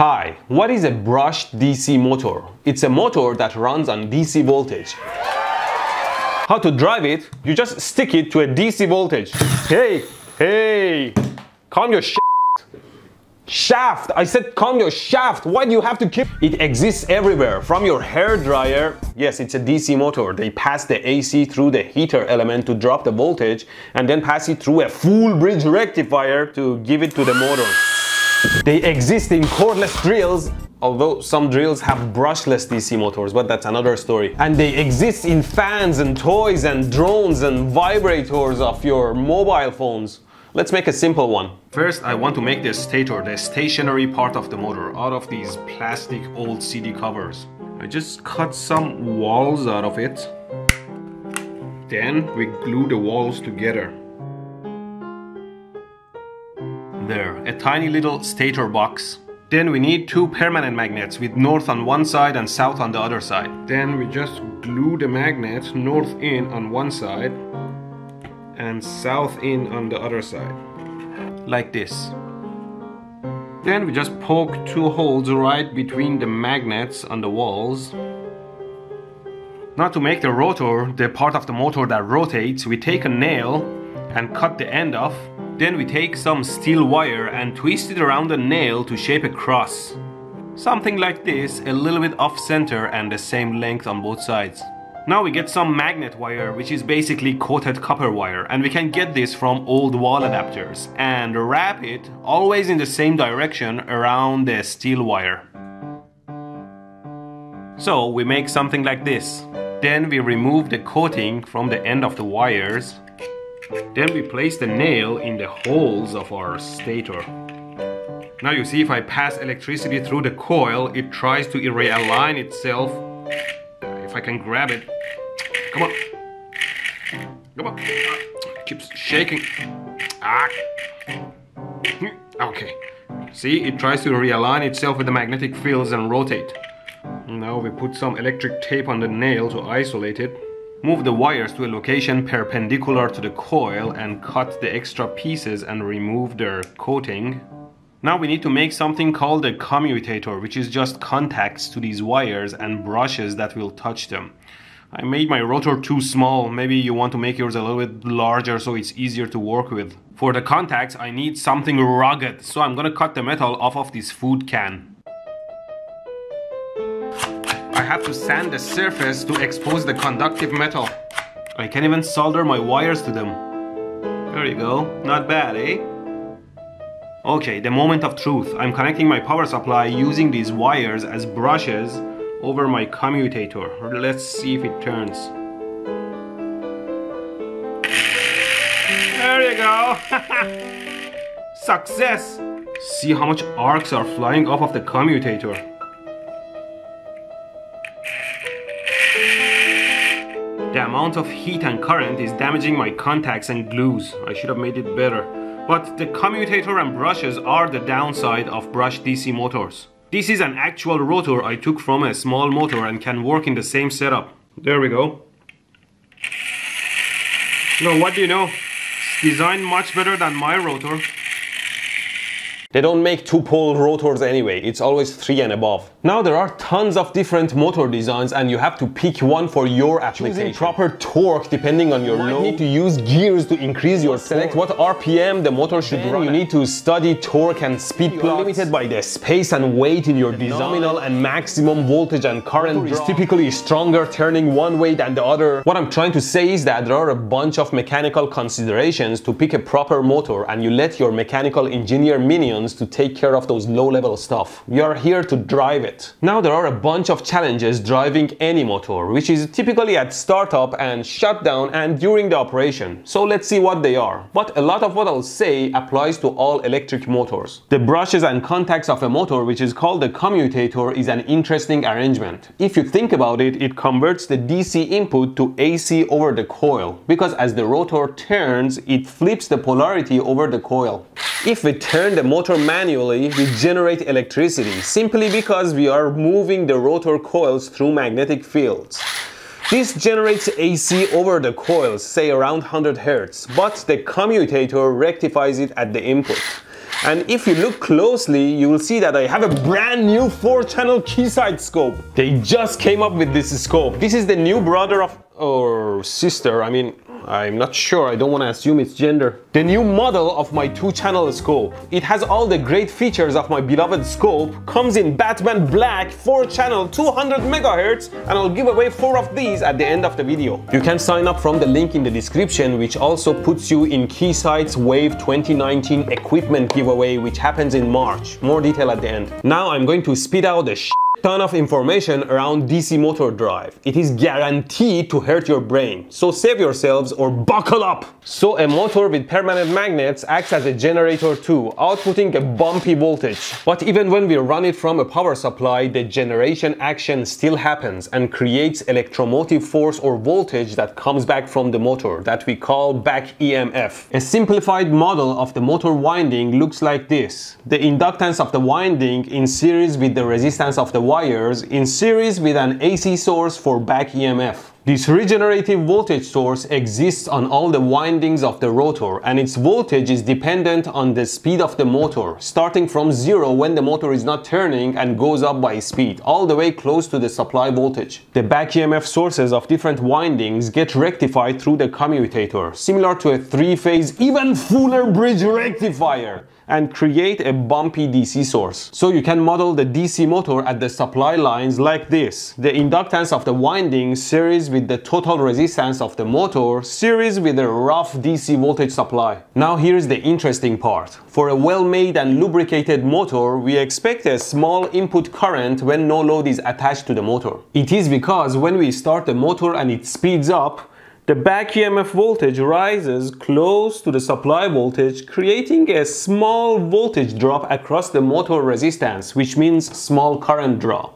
Hi, what is a brushed DC motor? It's a motor that runs on DC voltage. How to drive it? You just stick it to a DC voltage. Hey, calm your shaft. I said calm your shaft. Why do you have to keep? It exists everywhere, from your hair dryer. Yes, it's a DC motor. They pass the AC through the heater element to drop the voltage and then pass it through a full bridge rectifier to give it to the motor. They exist in cordless drills, although some drills have brushless DC motors, but that's another story. And they exist in fans and toys and drones and vibrators of your mobile phones. Let's make a simple one. First, I want to make the stator, the stationary part of the motor, out of these plastic old CD covers. I just cut some walls out of it. Then we glue the walls together. There, a tiny little stator box. Then we need two permanent magnets with north on one side and south on the other side. Then we just glue the magnets north in on one side and south in on the other side, like this. Then we just poke two holes right between the magnets on the walls. Now to make the rotor, the part of the motor that rotates, we take a nail and cut the end off. Then we take some steel wire and twist it around the nail to shape a cross. Something like this, a little bit off-center and the same length on both sides. Now we get some magnet wire, which is basically coated copper wire, and we can get this from old wall adapters, and wrap it, always in the same direction, around the steel wire. So we make something like this. Then we remove the coating from the end of the wires. Then we place the nail in the holes of our stator. Now you see, if I pass electricity through the coil, it tries to realign itself. If I can grab it. Come on. Come on. It keeps shaking. Ah. Okay. See, it tries to realign itself with the magnetic fields and rotate. Now we put some electric tape on the nail to isolate it. Move the wires to a location perpendicular to the coil and cut the extra pieces and remove their coating. Now we need to make something called a commutator, which is just contacts to these wires and brushes that will touch them. I made my rotor too small. Maybe you want to make yours a little bit larger so it's easier to work with. For the contacts, I need something rugged, so I'm gonna cut the metal off of this food can. I have to sand the surface to expose the conductive metal. I can even solder my wires to them. There you go. Not bad, eh? Okay, the moment of truth. I'm connecting my power supply using these wires as brushes over my commutator. Let's see if it turns. There you go! Success! See how much arcs are flying off of the commutator. The amount of heat and current is damaging my contacts and glues. I should have made it better. But the commutator and brushes are the downside of brushed DC motors. This is an actual rotor I took from a small motor and can work in the same setup. There we go. No, what do you know? It's designed much better than my rotor. They don't make two-pole rotors anyway, it's always three and above. Now there are tons of different motor designs and you have to pick one for your application. Choosing proper torque depending on your load. You might need to use gears to increase your torque. Select what RPM the motor should run. You need to study torque and speed plots. You're limited by the space and weight in your design. Nominal and maximum voltage and current is typically stronger turning one way than the other. What I'm trying to say is that there are a bunch of mechanical considerations to pick a proper motor, and you let your mechanical engineer minions to take care of those low-level stuff. You are here to drive it. Now there are a bunch of challenges driving any motor, which is typically at startup and shutdown and during the operation. So let's see what they are. But a lot of what I'll say applies to all electric motors. The brushes and contacts of a motor, which is called the commutator, is an interesting arrangement. If you think about it, it converts the DC input to AC over the coil, because as the rotor turns, it flips the polarity over the coil. If we turn the motor manually, we generate electricity, simply because we are moving the rotor coils through magnetic fields. This generates AC over the coils, say around 100 Hz, but the commutator rectifies it at the input. And if you look closely, you will see that I have a brand new 4-channel Keysight scope. They just came up with this scope. This is the new brother of, or sister, I mean, I'm not sure, I don't want to assume its gender. The new model of my 2-channel scope. It has all the great features of my beloved scope, comes in Batman Black, 4-channel, 200 MHz, and I'll give away 4 of these at the end of the video. You can sign up from the link in the description, which also puts you in Keysight's Wave 2019 equipment giveaway, which happens in March. More detail at the end. Now I'm going to spit out the ton of information around DC motor drive. It is guaranteed to hurt your brain, so save yourselves or buckle up. So a motor with permanent magnets acts as a generator too, outputting a bumpy voltage. But even when we run it from a power supply, the generation action still happens and creates electromotive force or voltage that comes back from the motor, that we call back-EMF. A simplified model of the motor winding looks like this. The inductance of the winding in series with the resistance of the wires in series with an AC source for back EMF. This regenerative voltage source exists on all the windings of the rotor, and its voltage is dependent on the speed of the motor, starting from 0 when the motor is not turning and goes up by speed, all the way close to the supply voltage. The back EMF sources of different windings get rectified through the commutator, similar to a 3-phase, even fuller bridge rectifier, and create a bumpy DC source. So you can model the DC motor at the supply lines like this. The inductance of the winding series with the total resistance of the motor series with a rough DC voltage supply. Now here's the interesting part. For a well-made and lubricated motor, we expect a small input current when no load is attached to the motor. It is because when we start the motor and it speeds up, the back EMF voltage rises close to the supply voltage, creating a small voltage drop across the motor resistance, which means small current draw.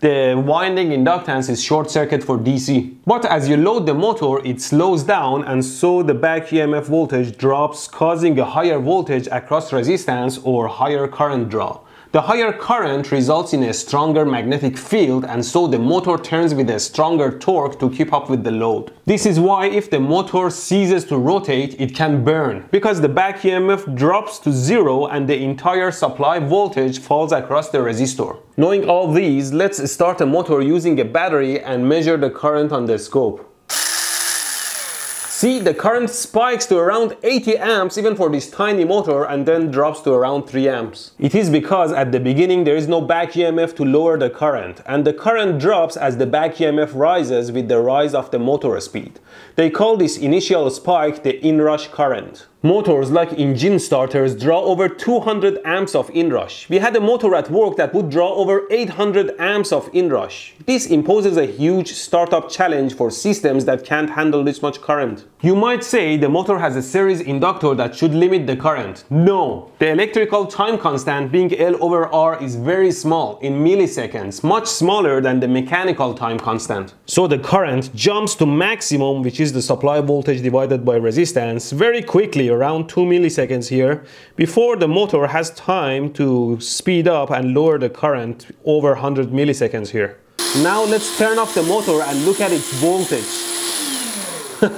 The winding inductance is short circuit for DC. But as you load the motor, it slows down, and so the back EMF voltage drops, causing a higher voltage across resistance or higher current draw. The higher current results in a stronger magnetic field, and so the motor turns with a stronger torque to keep up with the load. This is why if the motor ceases to rotate, it can burn, because the back EMF drops to 0 and the entire supply voltage falls across the resistor. Knowing all these, let's start a motor using a battery and measure the current on the scope. See, the current spikes to around 80 amps even for this tiny motor, and then drops to around 3 amps. It is because at the beginning there is no back EMF to lower the current, and the current drops as the back EMF rises with the rise of the motor speed. They call this initial spike the inrush current. Motors like engine starters draw over 200 amps of inrush. We had a motor at work that would draw over 800 amps of inrush. This imposes a huge startup challenge for systems that can't handle this much current. You might say the motor has a series inductor that should limit the current. No! The electrical time constant, being L over R, is very small, in milliseconds, much smaller than the mechanical time constant. So the current jumps to maximum, which is the supply voltage divided by resistance, very quickly, around 2 milliseconds here, before the motor has time to speed up and lower the current over 100 milliseconds here. Now let's turn off the motor and look at its voltage.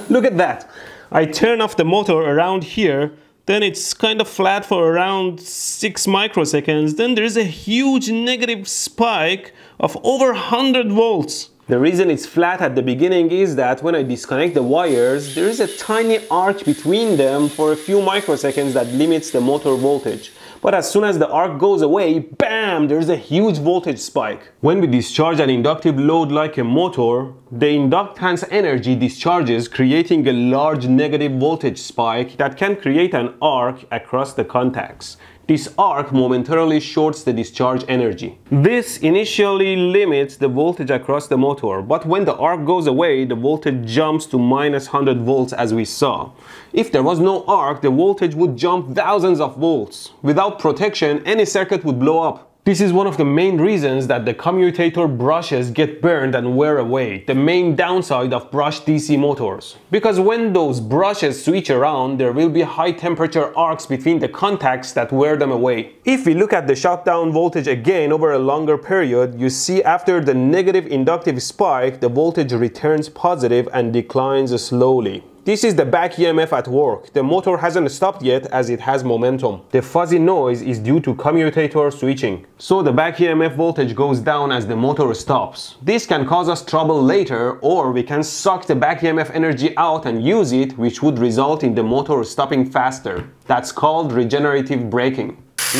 Look at that! I turn off the motor around here, then it's kind of flat for around 6 microseconds, then there's a huge negative spike of over 100 volts. The reason it's flat at the beginning is that when I disconnect the wires, there is a tiny arc between them for a few microseconds that limits the motor voltage. But as soon as the arc goes away, bam, there's a huge voltage spike. When we discharge an inductive load like a motor, the inductance energy discharges, creating a large negative voltage spike that can create an arc across the contacts. This arc momentarily shorts the discharge energy. This initially limits the voltage across the motor, but when the arc goes away, the voltage jumps to -100 volts as we saw. If there was no arc, the voltage would jump thousands of volts. Without protection, any circuit would blow up. This is one of the main reasons that the commutator brushes get burned and wear away, the main downside of brushed DC motors. Because when those brushes switch around, there will be high temperature arcs between the contacts that wear them away. If we look at the shutdown voltage again over a longer period, you see after the negative inductive spike, the voltage returns positive and declines slowly. This is the back EMF at work. The motor hasn't stopped yet as it has momentum. The fuzzy noise is due to commutator switching. So the back EMF voltage goes down as the motor stops. This can cause us trouble later, or we can suck the back EMF energy out and use it, which would result in the motor stopping faster. That's called regenerative braking.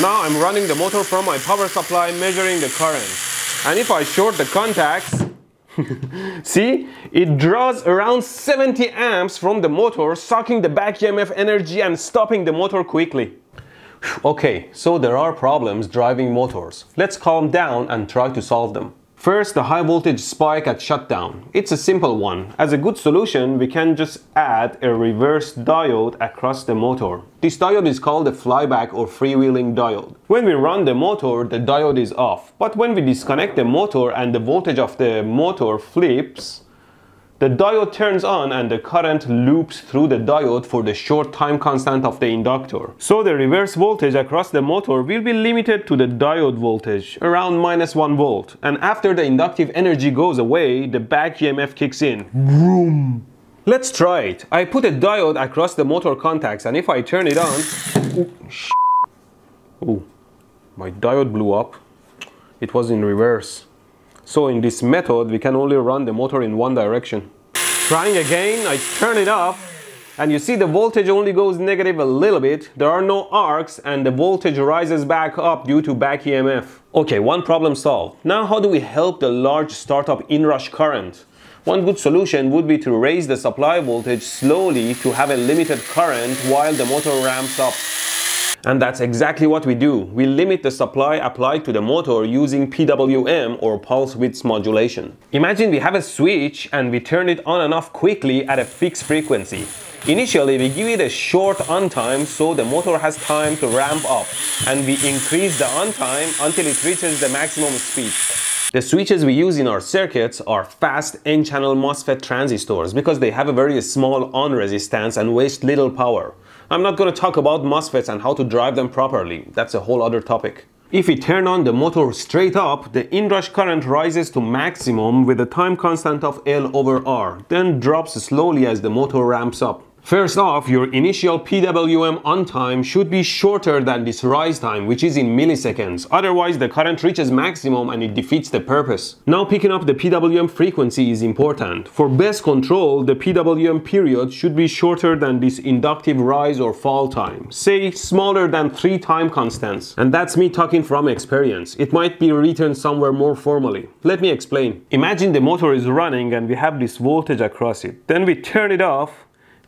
Now I'm running the motor from my power supply, measuring the current. And if I short the contacts, see, it draws around 70 amps from the motor, sucking the back EMF energy and stopping the motor quickly. Okay, so there are problems driving motors. Let's calm down and try to solve them. First, the high voltage spike at shutdown. It's a simple one. As a good solution, we can just add a reverse diode across the motor. This diode is called a flyback or freewheeling diode. When we run the motor, the diode is off. But when we disconnect the motor and the voltage of the motor flips, the diode turns on and the current loops through the diode for the short time constant of the inductor. So the reverse voltage across the motor will be limited to the diode voltage, around -1 volt. And after the inductive energy goes away, the back EMF kicks in. Vroom. Let's try it. I put a diode across the motor contacts, and if I turn it on... Oh, my diode blew up. It was in reverse. So in this method, we can only run the motor in one direction. Trying again, I turn it off, and you see the voltage only goes negative a little bit. There are no arcs, and the voltage rises back up due to back EMF. Okay, one problem solved. Now how do we help the large startup inrush current? One good solution would be to raise the supply voltage slowly to have a limited current while the motor ramps up. And that's exactly what we do. We limit the supply applied to the motor using PWM or pulse width modulation. Imagine we have a switch and we turn it on and off quickly at a fixed frequency. Initially, we give it a short on time so the motor has time to ramp up, and we increase the on time until it reaches the maximum speed. The switches we use in our circuits are fast N-channel MOSFET transistors because they have a very small on resistance and waste little power. I'm not going to talk about MOSFETs and how to drive them properly. That's a whole other topic. If we turn on the motor straight up, the inrush current rises to maximum with a time constant of L over R, then drops slowly as the motor ramps up. First off, your initial PWM on time should be shorter than this rise time, which is in milliseconds. Otherwise, the current reaches maximum and it defeats the purpose. Now, picking up the PWM frequency is important. For best control, the PWM period should be shorter than this inductive rise or fall time. Say, smaller than 3 time constants. And that's me talking from experience. It might be written somewhere more formally. Let me explain. Imagine the motor is running and we have this voltage across it. Then we turn it off.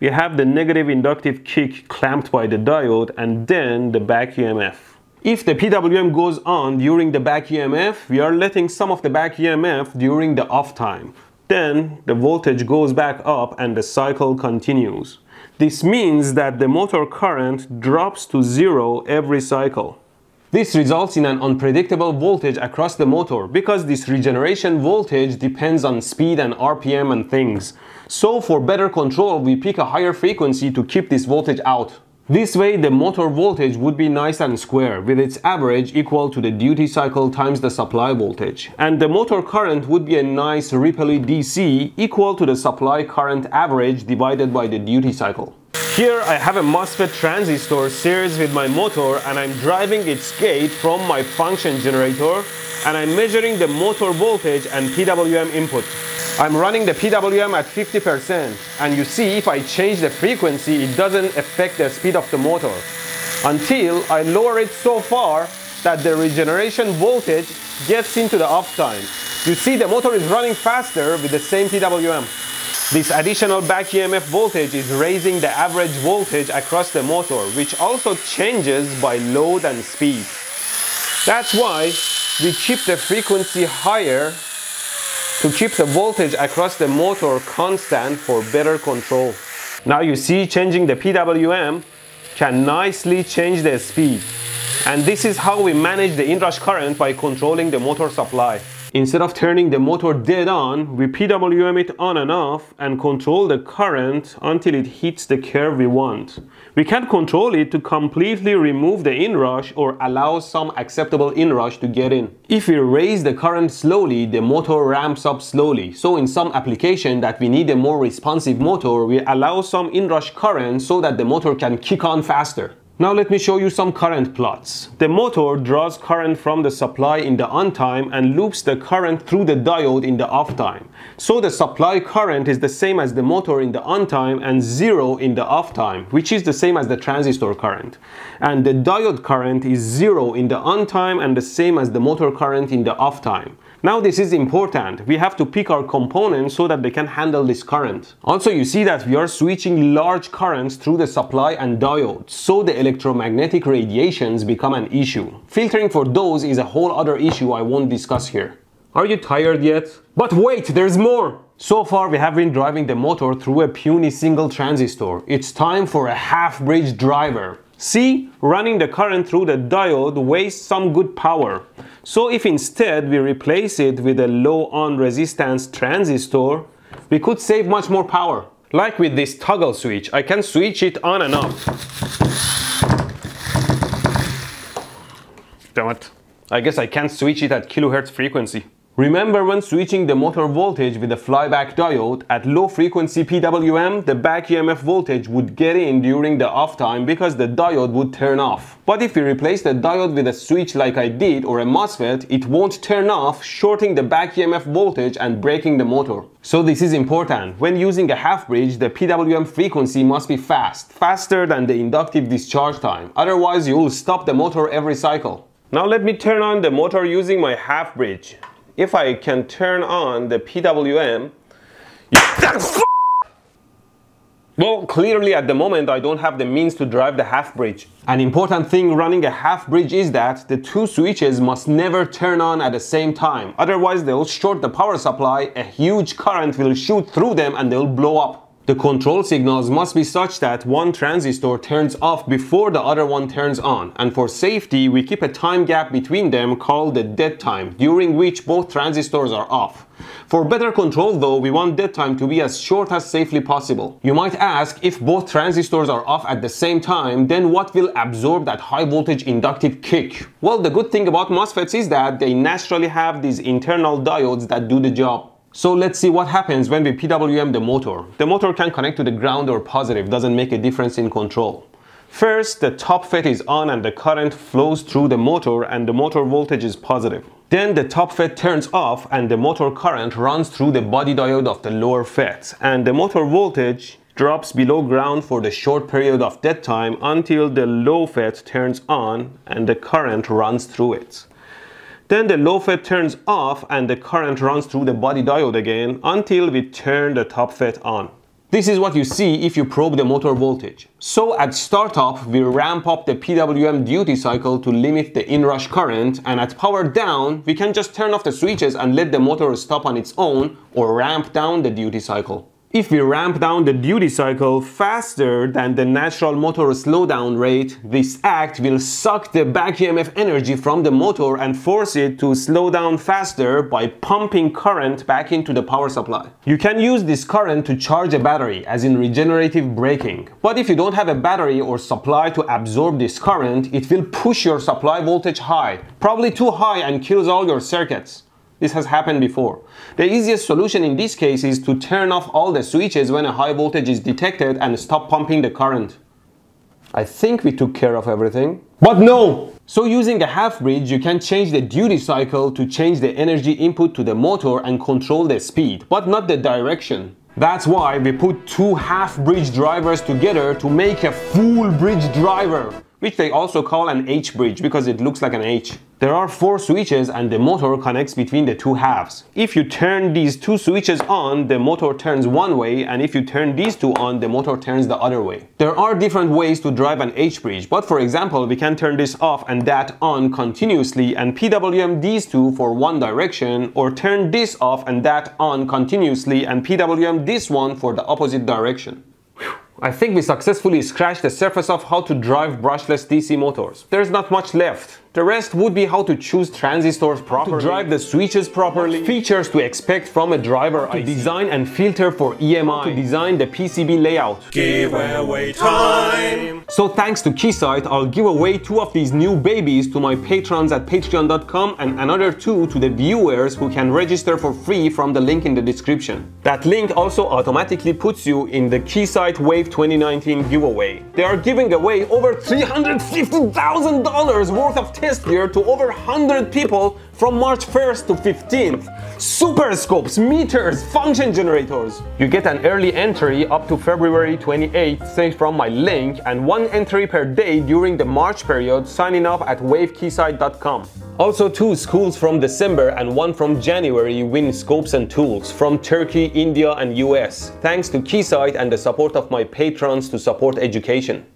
We have the negative inductive kick clamped by the diode and then the back EMF. If the PWM goes on during the back EMF, we are letting some of the back EMF during the off time. Then the voltage goes back up and the cycle continues. This means that the motor current drops to zero every cycle. This results in an unpredictable voltage across the motor because this regeneration voltage depends on speed and RPM and things. So for better control, we pick a higher frequency to keep this voltage out. This way the motor voltage would be nice and square, with its average equal to the duty cycle times the supply voltage. And the motor current would be a nice ripply DC equal to the supply current average divided by the duty cycle. Here I have a MOSFET transistor series with my motor, and I'm driving its gate from my function generator, and I'm measuring the motor voltage and PWM input. I'm running the PWM at 50%, and you see if I change the frequency it doesn't affect the speed of the motor, until I lower it so far that the regeneration voltage gets into the off time. You see the motor is running faster with the same PWM. This additional back EMF voltage is raising the average voltage across the motor, which also changes by load and speed. That's why we keep the frequency higher to keep the voltage across the motor constant for better control. Now you see, changing the PWM can nicely change the speed. And this is how we manage the inrush current by controlling the motor supply. Instead of turning the motor dead on, we PWM it on and off and control the current until it hits the curve we want. We can't control it to completely remove the inrush or allow some acceptable inrush to get in. If we raise the current slowly, the motor ramps up slowly. So in some application that we need a more responsive motor, we allow some inrush current so that the motor can kick on faster. Now let me show you some current plots. The motor draws current from the supply in the on time and loops the current through the diode in the off time. So the supply current is the same as the motor in the on time and zero in the off time, which is the same as the transistor current. And the diode current is zero in the on time and the same as the motor current in the off time. Now this is important. We have to pick our components so that they can handle this current. Also, you see that we are switching large currents through the supply and diode, so the electromagnetic radiations become an issue. Filtering for those is a whole other issue I won't discuss here. Are you tired yet? But wait, there's more! So far we have been driving the motor through a puny single transistor. It's time for a half-bridge driver. See, running the current through the diode wastes some good power. So if instead we replace it with a low on resistance transistor, we could save much more power. Like with this toggle switch, I can switch it on and off. Damn it. I guess I can't switch it at kilohertz frequency. Remember when switching the motor voltage with a flyback diode, at low frequency PWM, the back EMF voltage would get in during the off time because the diode would turn off. But if we replace the diode with a switch like I did or a MOSFET, it won't turn off, shorting the back EMF voltage and breaking the motor. So this is important. When using a half-bridge, the PWM frequency must be fast, faster than the inductive discharge time. Otherwise, you'll stop the motor every cycle. Now let me turn on the motor using my half-bridge. If I can turn on the PWM, well, clearly at the moment I don't have the means to drive the half-bridge. An important thing running a half-bridge is that the two switches must never turn on at the same time. Otherwise they'll short the power supply, a huge current will shoot through them and they'll blow up. The control signals must be such that one transistor turns off before the other one turns on, and for safety we keep a time gap between them called the dead time, during which both transistors are off. For better control though, we want dead time to be as short as safely possible. You might ask, if both transistors are off at the same time, then what will absorb that high voltage inductive kick? Well, the good thing about MOSFETs is that they naturally have these internal diodes that do the job. So let's see what happens when we PWM the motor. The motor can connect to the ground or positive, doesn't make a difference in control. First, the top FET is on and the current flows through the motor and the motor voltage is positive. Then the top FET turns off and the motor current runs through the body diode of the lower FET, and the motor voltage drops below ground for the short period of dead time until the low FET turns on and the current runs through it. Then the low FET turns off and the current runs through the body diode again until we turn the top FET on. This is what you see if you probe the motor voltage. So at startup, we ramp up the PWM duty cycle to limit the inrush current, and at power down, we can just turn off the switches and let the motor stop on its own or ramp down the duty cycle. If we ramp down the duty cycle faster than the natural motor slowdown rate, this act will suck the back EMF energy from the motor and force it to slow down faster by pumping current back into the power supply. You can use this current to charge a battery, as in regenerative braking. But if you don't have a battery or supply to absorb this current, it will push your supply voltage high, probably too high, and kills all your circuits. This has happened before. The easiest solution in this case is to turn off all the switches when a high voltage is detected and stop pumping the current. I think we took care of everything. But no! So using a half-bridge, you can change the duty cycle to change the energy input to the motor and control the speed, but not the direction. That's why we put two half-bridge drivers together to make a full bridge driver, which they also call an H-bridge because it looks like an H. There are four switches and the motor connects between the two halves. If you turn these two switches on, the motor turns one way, and if you turn these two on, the motor turns the other way. There are different ways to drive an H-bridge, but for example, we can turn this off and that on continuously and PWM these two for one direction, or turn this off and that on continuously and PWM this one for the opposite direction. I think we successfully scratched the surface of how to drive brushless DC motors. There's not much left. The rest would be how to choose transistors properly, to drive the switches properly, features to expect from a driver, to design and filter for EMI, to design the PCB layout. Giveaway time! So thanks to Keysight, I'll give away 2 of these new babies to my patrons at patreon.com and another 2 to the viewers who can register for free from the link in the description. That link also automatically puts you in the Keysight Wave 2019 giveaway. They are giving away over $350,000 worth of test gear to over 100 people from March 1st to 15th. Super scopes, meters, function generators. You get an early entry up to February 28th sent from my link, and 1 entry per day during the March period, signing up at wavekeysight.com. Also 2 schools from December and 1 from January win scopes and tools from Turkey, India and US. Thanks to Keysight and the support of my patrons to support education.